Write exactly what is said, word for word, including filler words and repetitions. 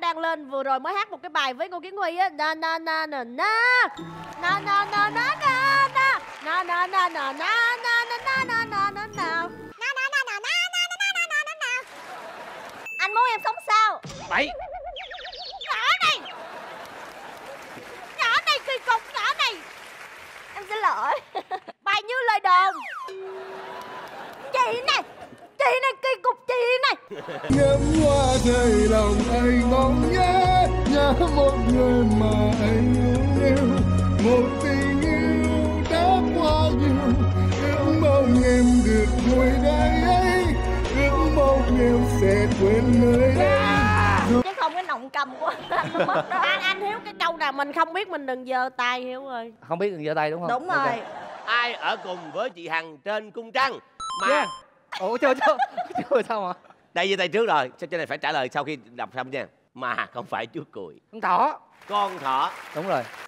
đang lên vừa rồi mới hát một cái bài với Ngô Kiến Huy á, na na na na na na na na na na na na na na na na na na na. Anh muốn em sống sao? Bậy. Nhỏ này, nhỏ này kỳ cục, nhỏ này. Em xin lỗi. Bài như lời đồn. Chị này, chị này kỳ cục, chị này. Ngắm hoa thời lòng anh mong nhớ, nhớ một người mà anh yêu, một tình yêu đã qua nhiều. Ước mong em được ngồi đây ấy, ước mong em sẽ quên nơi đây. Chứ không cái nọng cầm của anh nó mất đó. Anh, anh Hiếu, cái câu nào mình không biết mình đừng giơ tay Hiếu ơi. Không biết đừng giơ tay đúng không? Đúng rồi. Okay. Ai ở cùng với chị Hằng trên cung trăng? Mà yeah. Ủa chưa chưa chưa sao hả? Đây giơ tay trước rồi, cho này phải trả lời sau khi đọc xong nha. Mà không phải chú cùi. Con thỏ. Con thỏ. Đúng rồi.